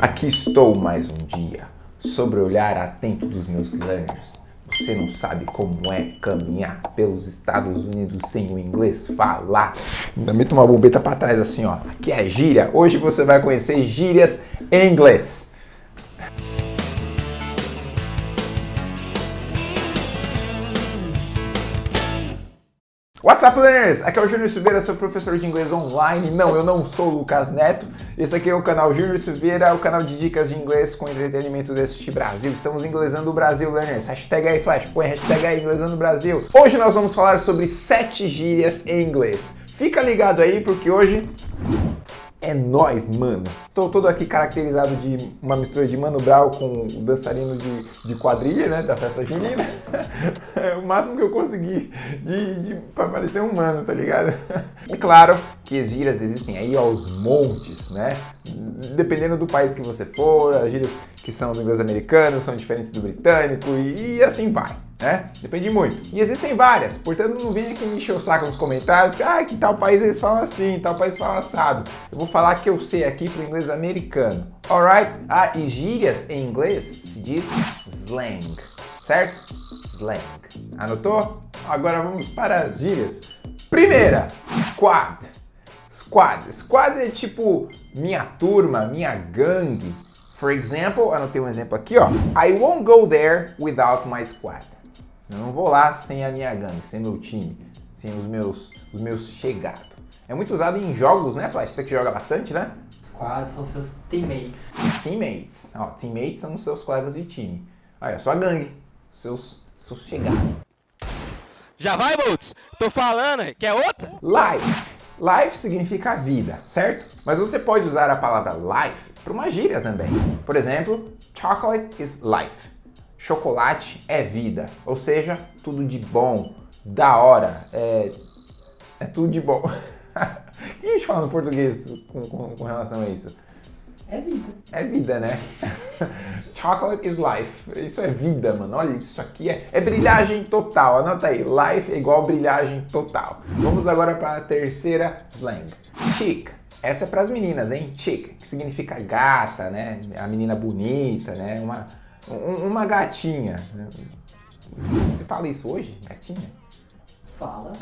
Aqui estou mais um dia, sobre o olhar atento dos meus learners. Você não sabe como é caminhar pelos Estados Unidos sem o inglês falar. Ainda meto uma bombeta pra trás assim, ó. Aqui é gíria. Hoje você vai conhecer gírias em inglês. What's up, learners? Aqui é o Júnior Silveira, seu professor de inglês online. Não, eu não sou o Lucas Neto. Esse aqui é o canal Júnior Silveira, o canal de dicas de inglês com entretenimento deste Brasil. Estamos inglesando o Brasil, learners. Hashtag aí, Flash, põe hashtag aí, inglesando o Brasil. Hoje nós vamos falar sobre 7 gírias em inglês. Fica ligado aí, porque hoje é nóis, mano. Tô todo aqui caracterizado de uma mistura de Mano Brown com o dançarino de quadrilha, né? Da festa junina. É o máximo que eu consegui pra parecer um mano, tá ligado? E claro que as gírias existem aí aos montes, né? Dependendo do país que você for, as gírias que são do inglês americano são diferentes do britânico e assim vai, né? Depende muito. E existem várias, portanto não venha aqui me encher o saco nos comentários que, ah, que tal país eles falam assim, tal país fala assado. Eu vou falar que eu sei aqui pro inglês americano, alright? Ah, e gírias em inglês se diz slang, certo? Slang. Anotou? Agora vamos para as gírias. Primeira, squad. Squad. Squad é tipo minha turma, minha gangue. For example, anotei um exemplo aqui, ó. I won't go there without my squad. Eu não vou lá sem a minha gangue, sem meu time, sem os meus chegados. É muito usado em jogos, né, Flash? Você que joga bastante, né? Squad são seus teammates. Teammates. Ó, teammates são os seus colegas de time. Aí, é sua gangue. Seus chegados. Já vai, Boltz? Tô falando, quer outra? Life. Life significa vida, certo? Mas você pode usar a palavra life para uma gíria também. Por exemplo, chocolate is life. Chocolate é vida. Ou seja, tudo de bom, da hora, é tudo de bom. O que a gente fala no português com relação a isso? É vida. É vida, né? Chocolate is life. Isso é vida, mano. Olha, isso aqui é brilhagem total. Anota aí. Life é igual brilhagem total. Vamos agora para a terceira slang. Chic. Essa é para as meninas, hein? Chic, que significa gata, né? A menina bonita, né? Uma gatinha. Você fala isso hoje? Gatinha? Fala.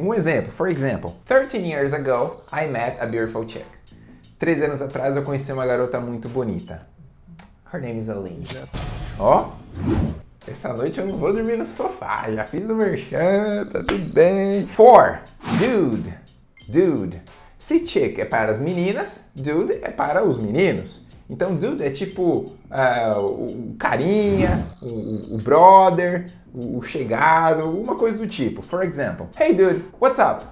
Um exemplo. For example, 13 years ago, I met a beautiful chick. 13 anos atrás, eu conheci uma garota muito bonita. Her name is Aline. Ó, essa noite eu não vou dormir no sofá. Já fiz o merchan, tá tudo bem. 4. Dude. Dude. Se chick é para as meninas, dude é para os meninos. Então, dude é tipo o carinha, o brother, o chegado, uma coisa do tipo. For example, hey dude, what's up?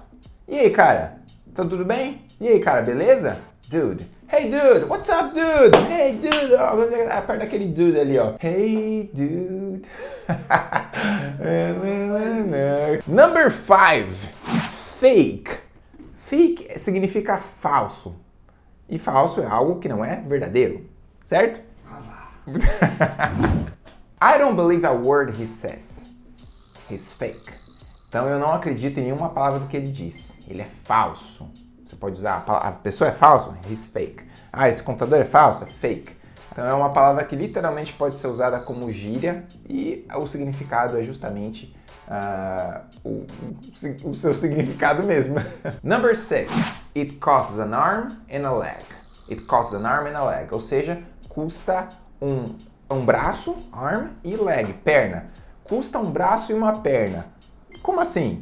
E aí, cara? Tá tudo bem? E aí, cara, beleza? Dude. Hey dude, what's up, dude? Hey dude. Oh, perto daquele dude ali, ó. Hey dude. Number 5. Fake. Fake significa falso. E falso é algo que não é verdadeiro, certo? I don't believe a word he says. He's fake. Então eu não acredito em nenhuma palavra do que ele diz. Ele é falso. Você pode usar a pessoa é falso? He's fake. Ah, esse computador é falso? É fake. Então é uma palavra que literalmente pode ser usada como gíria e o significado é justamente o seu significado mesmo. Number 6. It costs an arm and a leg. It costs an arm and a leg. Ou seja, custa um braço, arm, e leg, perna. Custa um braço e uma perna. Como assim?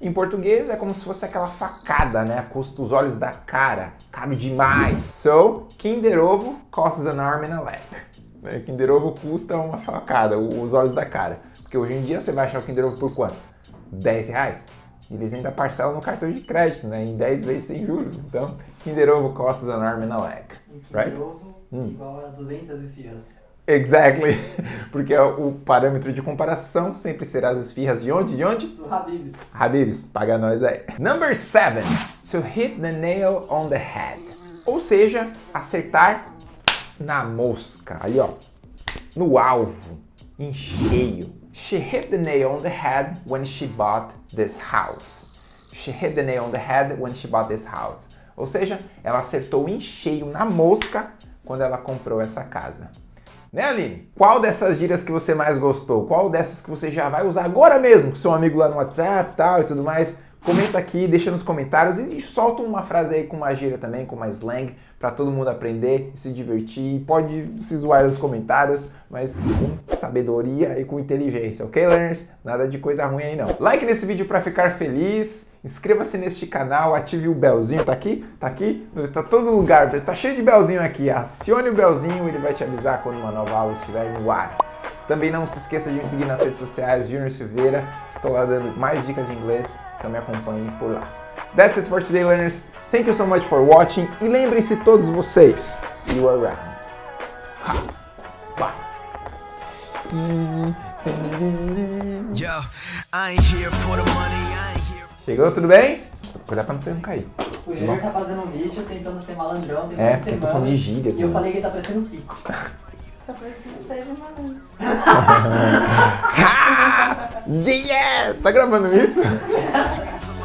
Em português é como se fosse aquela facada, né? Custa os olhos da cara. Cabe demais. So, Kinder Ovo costs an arm and a leg. Kinder Ovo custa uma facada, os olhos da cara. Porque hoje em dia você vai achar o Kinder Ovo por quanto? R$10? Eles ainda parcelam no cartão de crédito, né? Em 10 vezes sem juros. Então, Kinder Ovo costs an arm and a leg. Right? Kinder Ovo igual a 200 esfirras. Exactly, porque o parâmetro de comparação sempre será as esfirras de onde? De onde? Do Habibs. Habibs, paga nós aí. Number 7. To hit the nail on the head. Ou seja, acertar na mosca. Aí, ó. No alvo. Em cheio. She hit the nail on the head when she bought this house. She hit the nail on the head when she bought this house. Ou seja, ela acertou em cheio na mosca quando ela comprou essa casa. Né, Aline? Qual dessas gírias que você mais gostou? Qual dessas que você já vai usar agora mesmo com seu amigo lá no WhatsApp e tal e tudo mais? Comenta aqui, deixa nos comentários e solta uma frase aí com uma gíria também, com uma slang, pra todo mundo aprender, se divertir. Pode se zoar nos comentários, mas com sabedoria e com inteligência, ok, learners? Nada de coisa ruim aí não. Like nesse vídeo pra ficar feliz, inscreva-se neste canal, ative o belzinho, tá aqui, tá todo lugar, tá cheio de belzinho aqui. Acione o belzinho, ele vai te avisar quando uma nova aula estiver no ar. Também não se esqueça de me seguir nas redes sociais, Júnior Silveira. Estou lá dando mais dicas de inglês, então me acompanhe por lá. That's it for today, learners. Thank you so much for watching. E lembrem-se todos vocês, you are round. Ha! Bye! Chegou, tudo bem? Cuidado pra você não cair. O Júnior tá fazendo um vídeo tentando ser malandrão, tem uma semana. É, eu tô falando de gírias. E eu falei que ele tá parecendo o Kiko. Só preciso ser malandro. Yeah! Tá gravando isso?